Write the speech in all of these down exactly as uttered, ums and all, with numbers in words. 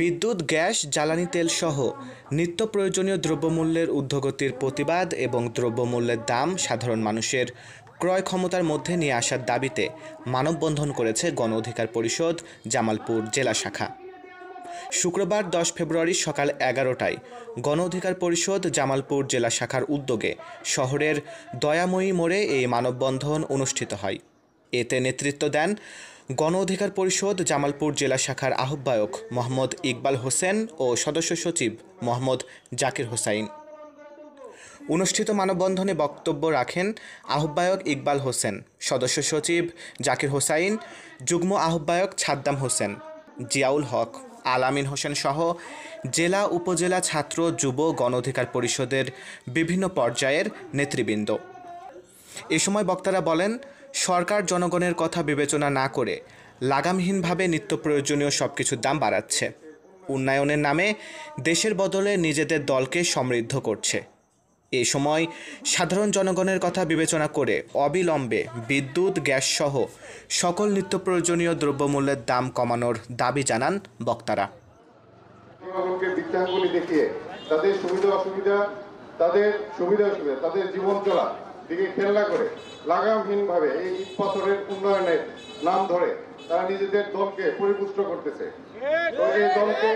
বিদ্যুৎ, গ্যাস, জ্বালানি তেল সহ নিত্য প্রয়োজনীয় দ্রব্যমূল্যের ঊর্ধ্বগতির প্রতিবাদ এবং দ্রব্যমূল্যের দাম সাধারণ মানুষের ক্রয় ক্ষমতার মধ্যে নিয়ে আসার দাবিতে মানববন্ধন করেছে গণঅধিকার পরিষদ জামালপুর জেলা শাখা। শুক্রবার দশ ফেব্রুয়ারি সকাল এগারোটায় গণঅধিকার পরিষদ জামালপুর জেলা শাখার উদ্যোগে শহরের দয়াময়ী মোড়ে এই মানববন্ধন অনুষ্ঠিত হয়। এতে নেতৃত্ব দেন গণঅধিকার পরিষদ জামালপুর জেলা শাখার আহ্বায়ক মোঃ ইকবাল হোসেন ও সদস্য সচিব মোঃ জাকির হোসাইন। অনুষ্ঠিত মানববন্ধনে বক্তব্য রাখেন আহ্বায়ক ইকবাল হোসেন, সদস্য সচিব জাকির হোসাইন, যুগ্ম আহ্বায়ক ছাদ্দাম হোসেন, জিয়াউল হক, আলামিন হোসেন সহ জেলা উপজেলা ছাত্র যুব গণঅধিকার পরিষদের বিভিন্ন পর্যায়ের নেতৃবৃন্দ। এ সময় বক্তারা বলেন, সরকার জনগণের কথা বিবেচনা না করে লাগামহীনভাবে নিত্য প্রয়োজনীয় সব কিছুর দাম বাড়াচ্ছে, উন্নয়নের নামে দেশের বদলে নিজেদের দলকে সমৃদ্ধ করছে। এ সময় সাধারণ জনগণের কথা বিবেচনা করে অবিলম্বে বিদ্যুৎ, গ্যাস সহ সকল নিত্য প্রয়োজনীয় দ্রব্যমূল্যের দাম কমানোর দাবি জানান বক্তারা। তাদের সুবিধা অসুবিধা, তাদের সুবিধা অসুবিধা, তাদের জীবন চলা দিকে খেলা করে লাগামহীনভাবে এই ইটপাথরের উন্নয়নের নাম ধরে তারা নিজেদের দলকে পরিপুষ্ট করতেছে। এই দলকে,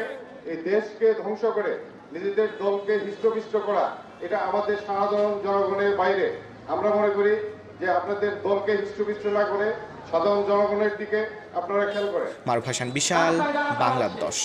এই দেশকে ধ্বংস করে নিজেদের দলকে হিষ্টপিষ্ট করা, এটা আমাদের সাধারণ জনগণের বাইরে। আমরা মনে করি যে আপনাদের দলকে হিষ্টপিষ্ট না করে সাধারণ জনগণের দিকে আপনারা খেয়াল করেন। মারুফ হাসান বিশাল, বাংলার দশ।